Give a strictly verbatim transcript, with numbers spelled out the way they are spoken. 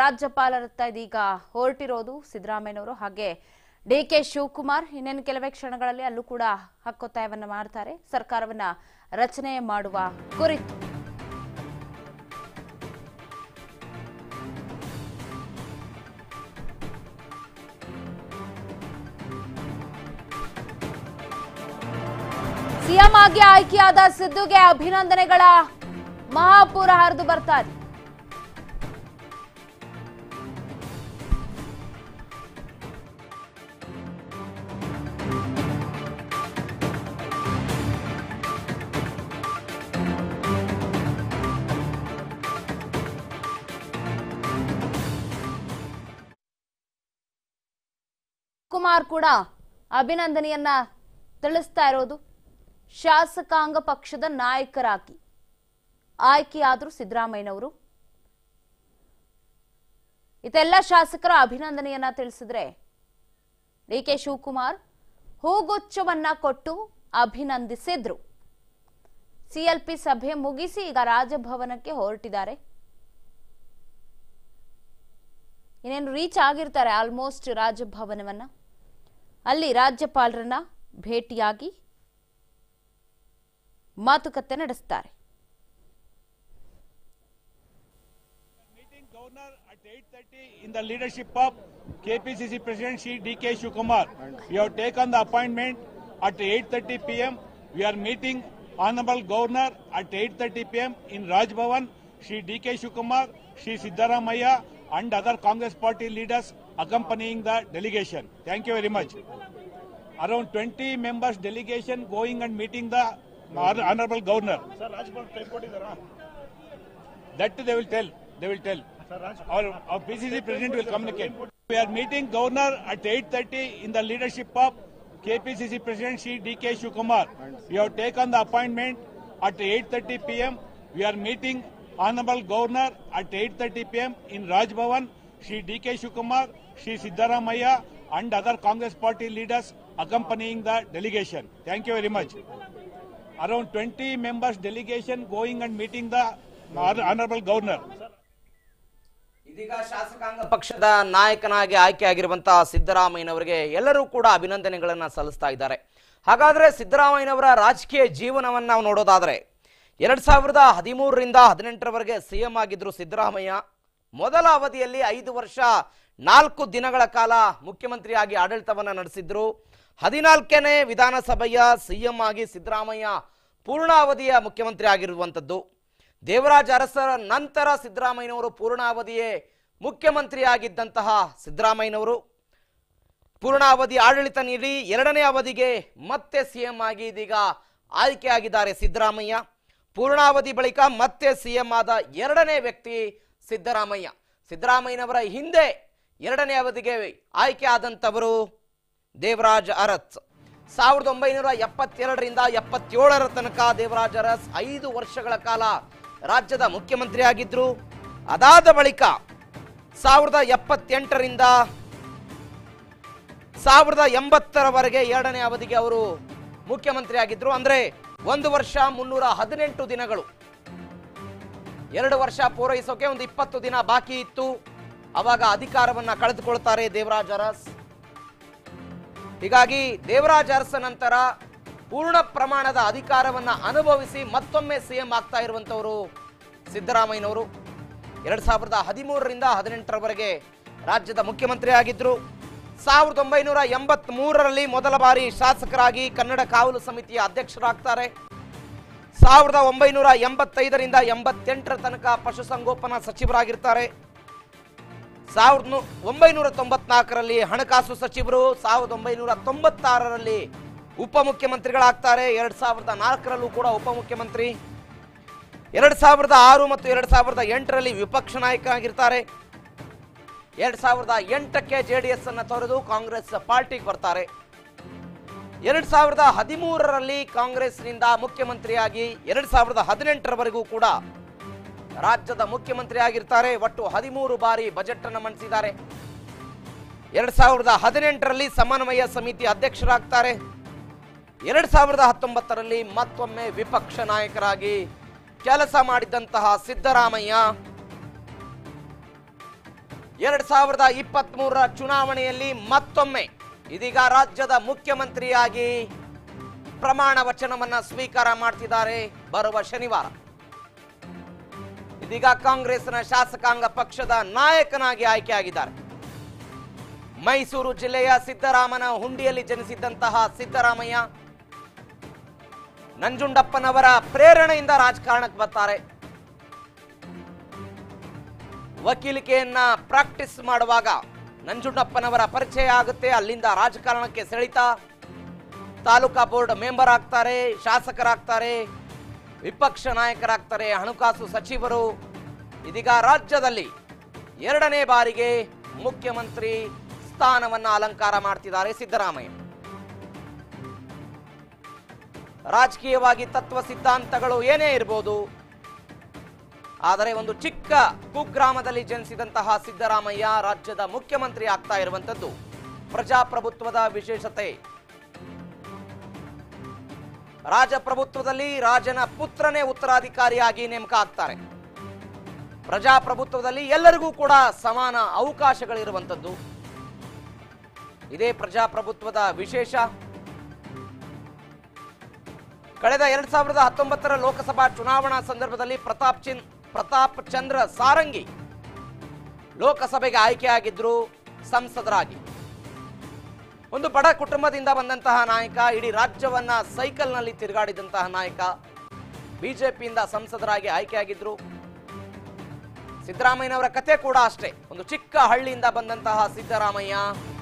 ರಾಜ್ಯಪಾಲರತ್ತ ಇದೀಗ ಹೊರಟಿರೋದು ಸಿದ್ದರಾಮಯ್ಯನವರು ಹಾಗೆ ಡಿ ಕೆ ಶಿವಕುಮಾರ್ ಇನ್ನೇನು ಕೆಲವೇ ಕ್ಷಣಗಳಲ್ಲಿ ಅಲ್ಲೂ ಕೂಡ ಹಕ್ಕೊತ್ತಾಯವನ್ನ ಮಾಡ್ತಾರೆ ಸರ್ಕಾರವನ್ನ ರಚನೆ ಮಾಡುವ ಕುರಿತು। ಸಿಎಂ ಆಗಿ ಆಯ್ಕೆಯಾದ ಸಿದ್ದುಗೆ ಅಭಿನಂದನೆಗಳ ಮಹಾಪೂರ ಹರಿದು ಬರ್ತಾರೆ। ಕುಮಾರ್ ಕೂಡ ಅಭಿನಂದನೆಯನ್ನ ತಿಳಿಸ್ತಾ ಇರೋದು। ಶಾಸಕಾಂಗ ಪಕ್ಷದ ನಾಯಕರಾಗಿ ಆಯ್ಕೆಯಾದರು ಸಿದ್ದರಾಮಯ್ಯನವರು। ಇದೆಲ್ಲ ಶಾಸಕರ ಅಭಿನಂದನೆಯನ್ನ ತಿಳಿಸಿದ್ರೆ ಡಿ ಕೆ ಶಿವಕುಮಾರ್ ಹೂಗುಚ್ಛವನ್ನ ಕೊಟ್ಟು ಅಭಿನಂದಿಸಿದ್ರು। ಸಿ ಎಲ್ ಪಿ ಸಭೆ ಮುಗಿಸಿ ಈಗ ರಾಜಭವನಕ್ಕೆ ಹೊರಟಿದ್ದಾರೆ। ಇನ್ನೇನು ರೀಚ್ ಆಗಿರ್ತಾರೆ ಆಲ್ಮೋಸ್ಟ್ ರಾಜಭವನವನ್ನ, ಅಲ್ಲಿ ರಾಜ್ಯಪಾಲರನ್ನ ಭೇಟಿಯಾಗಿ ಮಾತುಕತೆ ನಡೆಸುತ್ತಾರೆ। In the leadership of K P C C President Shri D K Shivakumar, we have taken the appointment at eight thirty p m We are meeting Honorable Governor at eight thirty p m in Raj Bhavan. Shri D K Shivakumar, Shri Siddaramaiah, and other Congress Party leaders accompanying the delegation. Thank you very much. Around twenty members delegation going and meeting the Honorable Governor. Sir, Raj Bhavan type what is there? That they will tell. They will tell. Our, our P C C President will communicate. We are meeting Governor at eight thirty in the leadership of K P C C President Shri D K Shivakumar. We have taken the appointment at eight thirty p m We are meeting Honorable Governor at eight thirty p m in Raj Bhavan. Shri D K Shivakumar, Shri Siddaramaiah, and other Congress Party leaders accompanying the delegation. Thank you very much. Around twenty members delegation going and meeting the Honorable Governor. ಇದೀಗ ಶಾಸಕಾಂಗ ಪಕ್ಷದ ನಾಯಕನಾಗಿ ಆಯ್ಕೆಯಾಗಿರುವಂತಹ ಸಿದ್ದರಾಮಯ್ಯನವರಿಗೆ ಎಲ್ಲರೂ ಕೂಡ ಅಭಿನಂದನೆಗಳನ್ನು ಸಲ್ಲಿಸ್ತಾ ಇದ್ದಾರೆ। ಹಾಗಾದರೆ ಸಿದ್ದರಾಮಯ್ಯನವರ ರಾಜಕೀಯ ಜೀವನವನ್ನು ನಾವು ನೋಡೋದಾದರೆ ಎರಡು ಸಾವಿರದ ಹದಿಮೂರರಿಂದ ಹದಿನೆಂಟರವರೆಗೆ ಸಿಎಂ ಆಗಿದ್ದರು ಸಿದ್ದರಾಮಯ್ಯ। ಮೊದಲ ಅವಧಿಯಲ್ಲಿ ಐದು ವರ್ಷ ನಾಲ್ಕು ದಿನಗಳ ಕಾಲ ಮುಖ್ಯಮಂತ್ರಿಯಾಗಿ ಆಡಳಿತವನ್ನು ನಡೆಸಿದ್ರು। ಹದಿನಾಲ್ಕನೇ ವಿಧಾನಸಭೆಯ ಸಿಎಂ ಆಗಿ ಸಿದ್ದರಾಮಯ್ಯ ಪೂರ್ಣಾವಧಿಯ ಮುಖ್ಯಮಂತ್ರಿ ಆಗಿರುವಂಥದ್ದು। ದೇವರಾಜ್ ಅರಸರ ನಂತರ ಸಿದ್ದರಾಮಯ್ಯನವರು ಪೂರ್ಣಾವಧಿಯೇ ಮುಖ್ಯಮಂತ್ರಿಯಾಗಿದ್ದಂತಹ ಸಿದ್ದರಾಮಯ್ಯನವರು ಪೂರ್ಣಾವಧಿ ಆಡಳಿತ ನೀಡಿ ಎರಡನೇ ಅವಧಿಗೆ ಮತ್ತೆ ಸಿಎಂ ಆಗಿ ಇದೀಗ ಆಯ್ಕೆಯಾಗಿದ್ದಾರೆ ಸಿದ್ದರಾಮಯ್ಯ। ಪೂರ್ಣಾವಧಿ ಬಳಿಕ ಮತ್ತೆ ಸಿಎಂ ಆದ ಎರಡನೇ ವ್ಯಕ್ತಿ ಸಿದ್ದರಾಮಯ್ಯ। ಸಿದ್ದರಾಮಯ್ಯನವರ ಹಿಂದೆ ಎರಡನೇ ಅವಧಿಗೆ ಆಯ್ಕೆ ಆದಂಥವರು ದೇವರಾಜ್ ಅರಸ್। ಸಾವಿರದ ಒಂಬೈನೂರ ಎಪ್ಪತ್ತೆರಡರಿಂದ ಎಪ್ಪತ್ತೇಳರ ತನಕ ದೇವರಾಜ್ ಅರಸ್ ಐದು ವರ್ಷಗಳ ಕಾಲ ರಾಜ್ಯದ ಮುಖ್ಯಮಂತ್ರಿ ಆಗಿದ್ರು। ಅದಾದ ಬಳಿಕ ಸಾವಿರದ ಎಪ್ಪತ್ತೆಂಟರಿಂದ ಸಾವಿರದ ಎಂಬತ್ತರವರೆಗೆ ಎರಡನೇ ಅವಧಿಗೆ ಅವರು ಮುಖ್ಯಮಂತ್ರಿ ಆಗಿದ್ರು। ಅಂದರೆ ಒಂದು ವರ್ಷ ಮುನ್ನೂರ ಹದಿನೆಂಟು ದಿನಗಳು, ಎರಡು ವರ್ಷ ಪೂರೈಸೋಕೆ ಒಂದು ಇಪ್ಪತ್ತು ದಿನ ಬಾಕಿ ಇತ್ತು, ಅವಾಗ ಅಧಿಕಾರವನ್ನು ಕಳೆದುಕೊಳ್ತಾರೆ ದೇವರಾಜ್ ಅರಸ್। ಹೀಗಾಗಿ ದೇವರಾಜ್ ಅರಸ್ ನಂತರ ಪೂರ್ಣ ಪ್ರಮಾಣದ ಅಧಿಕಾರವನ್ನು ಅನುಭವಿಸಿ ಮತ್ತೊಮ್ಮೆ ಸಿಎಂ ಆಗ್ತಾ ಇರುವಂಥವರು ಸಿದ್ದರಾಮಯ್ಯನವರು। ಎರಡು ಸಾವಿರದ ಹದಿಮೂರರಿಂದ ಹದಿನೆಂಟರವರೆಗೆ ರಾಜ್ಯದ ಮುಖ್ಯಮಂತ್ರಿ ಆಗಿದ್ದರು। ಸಾವಿರದ ಒಂಬೈನೂರ ಎಂಬತ್ತ್ಮೂರರಲ್ಲಿ ಮೊದಲ ಬಾರಿ ಶಾಸಕರಾಗಿ ಕನ್ನಡ ಕಾವಲು ಸಮಿತಿಯ ಅಧ್ಯಕ್ಷರಾಗ್ತಾರೆ। ಸಾವಿರದ ಒಂಬೈನೂರ ಎಂಬತ್ತೈದರಿಂದ ಎಂಬತ್ತೆಂಟರ ತನಕ ಪಶುಸಂಗೋಪನಾ ಸಚಿವರಾಗಿರ್ತಾರೆ। ಸಾವಿರದ ಒಂಬೈನೂರ ತೊಂಬತ್ನಾಲ್ಕರಲ್ಲಿ ಹಣಕಾಸು ಸಚಿವರು, ಸಾವಿರದ ಒಂಬೈನೂರ ತೊಂಬತ್ತಾರರಲ್ಲಿ ಉಪಮುಖ್ಯಮಂತ್ರಿಗಳಾಗ್ತಾರೆ। ಎರಡು ಸಾವಿರದ ನಾಲ್ಕರಲ್ಲೂ ಕೂಡ ಉಪಮುಖ್ಯಮಂತ್ರಿ, ಎರಡು ಸಾವಿರದ ಆರು ಮತ್ತು ಎರಡು ಸಾವಿರದ ಎಂಟರಲ್ಲಿ ವಿಪಕ್ಷ ನಾಯಕರಾಗಿರ್ತಾರೆ। ಎರಡು ಸಾವಿರದ ಎಂಟಕ್ಕೆ ಜೆ ಡಿ ಎಸ್ ಅನ್ನು ತೊರೆದು ಕಾಂಗ್ರೆಸ್ ಪಾರ್ಟಿಗೆ ಬರ್ತಾರೆ। ಎರಡು ಸಾವಿರದ ಹದಿಮೂರರಲ್ಲಿ ಕಾಂಗ್ರೆಸ್ನಿಂದ ಮುಖ್ಯಮಂತ್ರಿಯಾಗಿ ಎರಡು ಸಾವಿರದ ಹದಿನೆಂಟರವರೆಗೂ ಕೂಡ ರಾಜ್ಯದ ಮುಖ್ಯಮಂತ್ರಿ ಆಗಿರ್ತಾರೆ। ಒಟ್ಟು ಹದಿಮೂರು ಬಾರಿ ಬಜೆಟ್ ಅನ್ನು ಮಂಡಿಸಿದ್ದಾರೆ। ಎರಡು ಸಾವಿರದ ಹದಿನೆಂಟರಲ್ಲಿ ಸಮನ್ವಯ ಸಮಿತಿ ಅಧ್ಯಕ್ಷರಾಗ್ತಾರೆ। ಎರಡು ಸಾವಿರದ ಹತ್ತೊಂಬತ್ತರಲ್ಲಿ ಮತ್ತೊಮ್ಮೆ ವಿಪಕ್ಷ ನಾಯಕರಾಗಿ ಕೆಲಸ ಮಾಡಿದಂತಹ ಸಿದ್ದರಾಮಯ್ಯ ಎರಡು ಸಾವಿರದ ಇಪ್ಪತ್ತಮೂರರ ಚುನಾವಣೆಯಲ್ಲಿ ಮತ್ತೊಮ್ಮೆ ಇದೀಗ ರಾಜ್ಯದ ಮುಖ್ಯಮಂತ್ರಿಯಾಗಿ ಪ್ರಮಾಣ ವಚನವನ್ನ ಸ್ವೀಕಾರ ಮಾಡುತ್ತಿದ್ದಾರೆ ಬರುವ ಶನಿವಾರ. ಇದೀಗ ಕಾಂಗ್ರೆಸ್ನ ಶಾಸಕಾಂಗ ಪಕ್ಷದ ನಾಯಕನಾಗಿ ಆಯ್ಕೆಯಾಗಿದ್ದಾರೆ. ಮೈಸೂರು ಜಿಲ್ಲೆಯ ಸಿದ್ದರಾಮನ ಹುಂಡಿಯಲ್ಲಿ ಜನಿಸಿದಂತಹ ಸಿದ್ದರಾಮಯ್ಯ ನಂಜುಂಡಪ್ಪನವರ ಪ್ರೇರಣೆಯಿಂದ ರಾಜಕಾರಣಕ್ಕೆ ಬರ್ತಾರೆ. ವಕೀಲಿಕೆಯನ್ನ ಪ್ರಾಕ್ಟೀಸ್ ಮಾಡುವಾಗ ನಂಜುಂಡಪ್ಪನವರ ಪರಿಚಯ ಆಗುತ್ತೆ. ಅಲ್ಲಿಂದ ರಾಜಕಾರಣಕ್ಕೆ ಸೆಳೀತಾ ತಾಲೂಕಾ ಬೋರ್ಡ್ ಮೆಂಬರ್ ಆಗ್ತಾರೆ, ಶಾಸಕರಾಗ್ತಾರೆ, ವಿಪಕ್ಷ ನಾಯಕರಾಗ್ತಾರೆ, ಹಣಕಾಸು ಸಚಿವರು. ಇದೀಗ ರಾಜ್ಯದಲ್ಲಿ ಎರಡನೇ ಬಾರಿಗೆ ಮುಖ್ಯಮಂತ್ರಿ ಸ್ಥಾನವನ್ನು ಅಲಂಕಾರ ಮಾಡ್ತಿದ್ದಾರೆ ಸಿದ್ದರಾಮಯ್ಯ. ರಾಜಕೀಯವಾಗಿ ತತ್ವ ಸಿದ್ಧಾಂತಗಳು ಏನೇ ಇರಬಹುದು, ಆದರೆ ಒಂದು ಚಿಕ್ಕ ಕುಗ್ರಾಮದಲ್ಲಿ ಜನಿಸಿದಂತಹ ಸಿದ್ದರಾಮಯ್ಯ ರಾಜ್ಯದ ಮುಖ್ಯಮಂತ್ರಿ ಆಗ್ತಾ ಇರುವಂಥದ್ದು ಪ್ರಜಾಪ್ರಭುತ್ವದ ವಿಶೇಷತೆ. ರಾಜಪ್ರಭುತ್ವದಲ್ಲಿ ರಾಜನ ಪುತ್ರನೇ ಉತ್ತರಾಧಿಕಾರಿಯಾಗಿ ನೇಮಕ ಆಗ್ತಾರೆ. ಪ್ರಜಾಪ್ರಭುತ್ವದಲ್ಲಿ ಎಲ್ಲರಿಗೂ ಕೂಡ ಸಮಾನ ಅವಕಾಶಗಳಿರುವಂಥದ್ದು, ಇದೇ ಪ್ರಜಾಪ್ರಭುತ್ವದ ವಿಶೇಷ. ಕಳೆದ ಎರಡ್ ಸಾವಿರದ ಹತ್ತೊಂಬತ್ತರ ಲೋಕಸಭಾ ಚುನಾವಣಾ ಸಂದರ್ಭದಲ್ಲಿ ಪ್ರತಾಪ್ ಚಿನ್ ಪ್ರತಾಪ್ ಚಂದ್ರ ಸಾರಂಗಿ ಲೋಕಸಭೆಗೆ ಆಯ್ಕೆಯಾಗಿದ್ದರು ಸಂಸದರಾಗಿ. ಒಂದು ಬಡ ಕುಟುಂಬದಿಂದ ಬಂದಂತಹ ನಾಯಕ, ಇಡೀ ರಾಜ್ಯವನ್ನ ಸೈಕಲ್ನಲ್ಲಿ ತಿರುಗಾಡಿದಂತಹ ನಾಯಕ, ಬಿಜೆಪಿಯಿಂದ ಸಂಸದರಾಗಿ ಆಯ್ಕೆಯಾಗಿದ್ದರು. ಸಿದ್ದರಾಮಯ್ಯನವರ ಕತೆ ಕೂಡ ಅಷ್ಟೇ. ಒಂದು ಚಿಕ್ಕ ಹಳ್ಳಿಯಿಂದ ಬಂದಂತಹ ಸಿದ್ದರಾಮಯ್ಯ